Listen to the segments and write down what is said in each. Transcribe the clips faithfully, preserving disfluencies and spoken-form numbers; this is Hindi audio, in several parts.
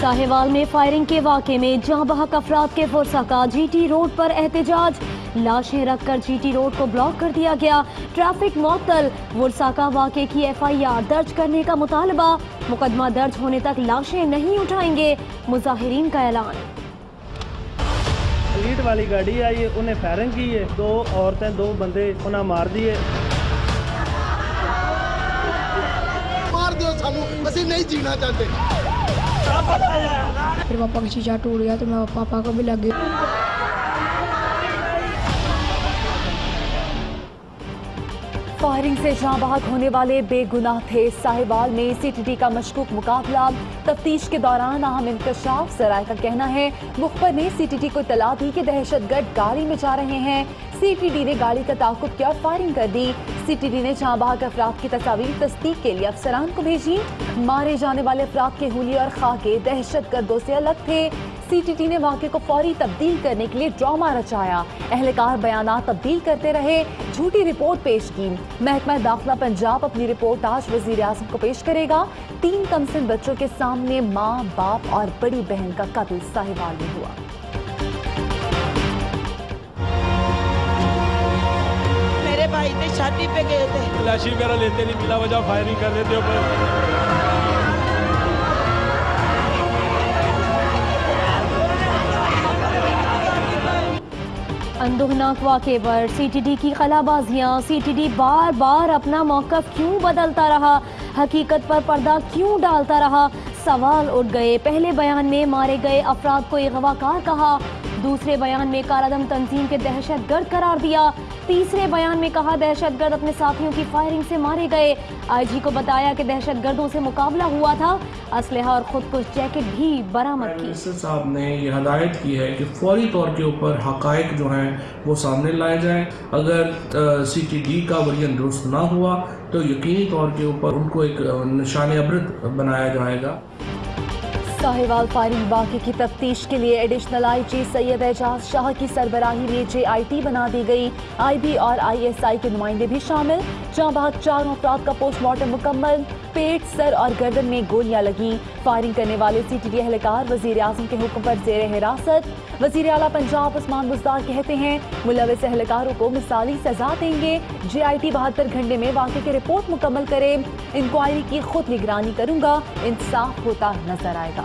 साहिवाल में फायरिंग के वाक़े में जहाँ बहक अफराद के फरसा का जीटी रोड पर एहतजाज, लाशें रखकर जीटी रोड को ब्लॉक कर दिया गया, ट्रैफिक मअतल, वर्साका वाक़े की एफआईआर दर्ज करने का मुतालबा, मुकदमा दर्ज होने तक लाशें नहीं उठाएंगे, मुजाहिरीन का ऐलान। एलीट वाली गाड़ी आई है, उन्हें फायरिंग की है, दो औरतें दो बंदे उन्हें मार दिए। मार दियो सानू, बस नहीं जीना चाहते। फिर पापा का शीशा टूट गया तो मैं पापा को भी लग गई। फायरिंग से जान बहक होने वाले बेगुनाह थे। साहिवाल में सीटीडी का मशकूक मुकाबला, तफ्तीश के दौरान अहम इंकशाफ। सराय का कहना है मुखबर ने सीटीडी को तला दी कि दहशतगर्द गाड़ी में जा रहे हैं। सीटीडी ने गाड़ी का ताकुब किया, फायरिंग कर दी। सीटीडी ने जान बहक अफराद की तस्वीर तस्दीक के लिए अफसरान को भेजी। मारे जाने वाले अफराद के हुलिये और खाके दहशत गर्दों से अलग थे। सीटीडी ने वाक़े को फौरी तब्दील करने के लिए ड्रामा रचाया, अहलकार बयान तब्दील करते रहे, झूठी रिपोर्ट पेश की। महकमा दाखिला पंजाब अपनी रिपोर्ट आज वज़ीर आज़म को पेश करेगा। तीन कमसिन बच्चों के सामने माँ, बाप और बड़ी बहन का कत्ल साहिवाल में हुआ। मेरे भाई ने शादी पे गए थे, लाशी वगैरह लेते नहीं, बिला वजह फायरिंग कर देते हो। अंदोहनाक वाक़े पर सीटीडी की खलाबाजियाँ। सीटीडी बार बार अपना मौक़िफ़ क्यों बदलता रहा, हकीकत पर पर्दा क्यों डालता रहा, सवाल उठ गए। पहले बयान में मारे गए अफराद को अगवाकार कहा, दूसरे बयान में कालादम तंजीम के दहशतगर्द करार दिया, तीसरे बयान में कहा दहशतगर्द अपने साथियों की फायरिंग से मारे गए। आईजी को बताया कि दहशतगर्दों से मुकाबला हुआ था, असलहा और खुदकुश जैकेट भी बरामद की। साहब ने ये हदायत की है कि फौरी तौर के ऊपर हकायक जो हैं वो सामने लाए जाएं। अगर सीटीडी का वर्जन दुरुस्त ना हुआ तो यकीनी तौर के ऊपर उनको एक निशान अब्रत बनाया जाएगा। साहिवाल फायरिंग वाक़े की तफ्तीश के लिए additional I G Syed Ejaz Shah की सरबराही में जे आई टी बना दी गई। आई बी और आई एस आई के नुमाइंदे भी शामिल। जहाँ बहक चारों अफराद का पोस्टमार्टम मुकम्मल, पेट, सर और गर्दन में गोलियां लगीं। फायरिंग करने वाले सी टी डी एहलकार वज़ीर आज़म के हुक्म पर जेर हिरासत। वज़ीर आला पंजाब उस्मान बुज़दार कहते हैं मुलविस एहलकारों को मिसाली सजा देंगे। जे आई टी बहत्तर घंटे में वाक़े की रिपोर्ट मुकम्मल करे, इंक्वायरी की खुद निगरानी करूँगा, इंसाफ होता नजर आएगा।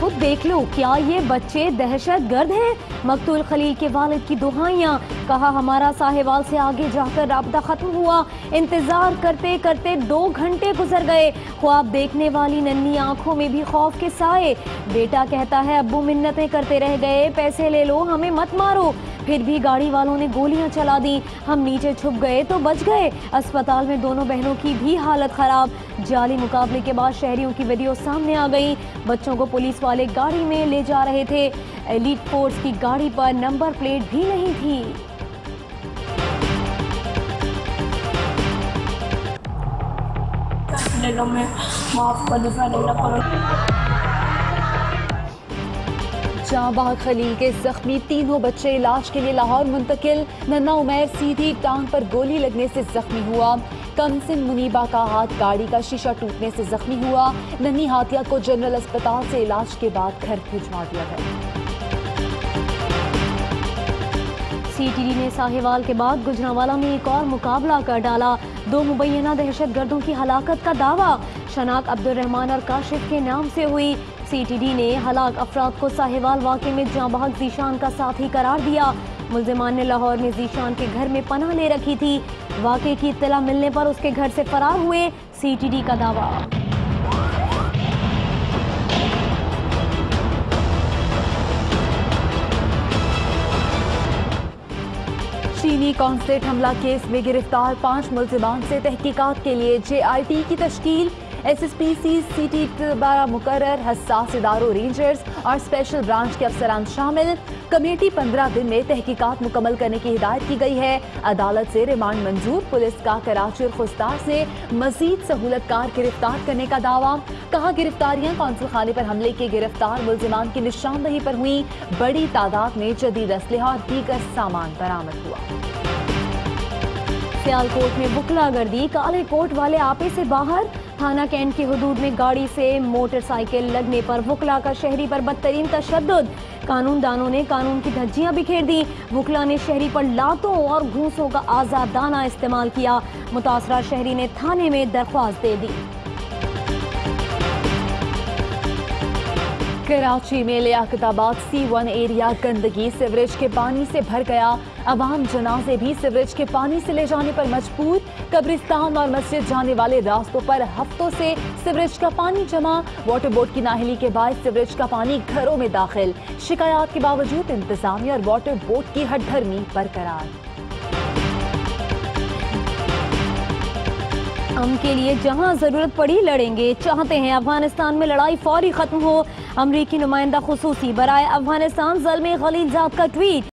खुद देख लो क्या ये बच्चे दहशतगर्द हैं। मकतूल खलील के वालिद की दुहाइयाँ। कहा हमारा साहिवाल से आगे जाकर राब्ता ख़त्म हुआ, इंतज़ार करते करते दो घंटे गुजर गए। ख्वाब देखने वाली नन्ही आंखों में भी खौफ के साए। बेटा कहता है अब्बू मिन्नतें करते रह गए, पैसे ले लो, हमें मत मारो, फिर भी गाड़ी वालों ने गोलियां चला दी, हम नीचे छुप गए तो बच गए। अस्पताल में दोनों बहनों की भी हालत ख़राब। जाली मुकाबले के बाद शहरियों की वीडियो सामने आ गई। बच्चों को पुलिस वाले गाड़ी में ले जा रहे थे। एलीट फोर्स की गाड़ी पर नंबर प्लेट भी नहीं थी। ले लो, मैं माफ कर दूसरा ले लो। जान बहक खलील के जख्मी तीनों बच्चे इलाज के लिए लाहौर मुंतकिल। नन्ना उमैर सीधी टांग पर गोली लगने से जख्मी हुआ। कमसिन मुनीबा का हाथ गाड़ी का शीशा टूटने से जख्मी हुआ। नन्ही हाथिया को जनरल अस्पताल से इलाज के बाद घर भिजवा दिया गया। सीटीडी ने साहिवाल के बाद गुजरांवाला में एक और मुकाबला कर डाला। दो मुबैना दहशतगर्दों की हलाकत का दावा, शनाक अब्दुलरहमान और काशिफ के नाम से हुई। सीटीडी ने हलाक अफराद को साहिवाल वाक़े में जान बहक जीशान का साथी करार दिया। मुल्ज़िमान ने लाहौर में जीशान के घर में पनाह ले रखी थी। वाक़े की इत्तला मिलने पर उसके घर से फरार हुए, सीटीडी का दावा। चीनी कॉन्सुलेट हमला केस में गिरफ्तार पाँच मुल्जिमान से तहकीकात के लिए जे आई टी की तश्कील। S S P C C T बारह मुकर्रर, हसास इदारों रेंजर्स और स्पेशल ब्रांच के अफसरान शामिल। कमेटी पंद्रह दिन में तहकीकात मुकम्मल करने की हिदायत की गई है। अदालत से रिमांड मंजूर, पुलिस का कराची और खुस्तार से मजीद सहूलत कार गिरफ्तार करने का दावा। कहा गिरफ्तारियां कौंसिल खाने पर हमले के गिरफ्तार मुलजिमान की निशानदही पर हुई। बड़ी तादाद में जदीद असलहा और दीगर सामान बरामद हुआ। सियालकोट में बुकलागर्दी, काले कोट वाले आपे से बाहर। थाना कैंट की हदूद में गाड़ी से मोटरसाइकिल लगने पर वुकला का शहरी पर बदतरीन तशद्दुद। कानून दानों ने कानून की धज्जियां बिखेर दी। वुकला ने शहरी पर लातों और घूसों का आज़ादाना इस्तेमाल किया। मुतासरा शहरी ने थाने में दरख्वास्त दे दी। कराची में Liaquatabad C one area गंदगी सीवरेज के पानी से भर गया। अवाम जनाजे भी सीवरेज के पानी से ले जाने पर मजबूर। कब्रिस्तान और मस्जिद जाने वाले रास्तों पर हफ्तों से सीवरेज का पानी जमा। वाटर बोर्ड की नाहली के बाद सीवरेज का पानी घरों में दाखिल। शिकायत के बावजूद इंतजामिया और वाटर बोर्ड की हठधर्मी बरकरार। हम के लिए जहां जरूरत पड़ी लड़ेंगे, चाहते हैं अफगानिस्तान में लड़ाई फौरी खत्म हो। अमरीकी नुमाइंदा खुसूसी बराए अफगानिस्तान ज़लमे खलीलजाद का ट्वीट।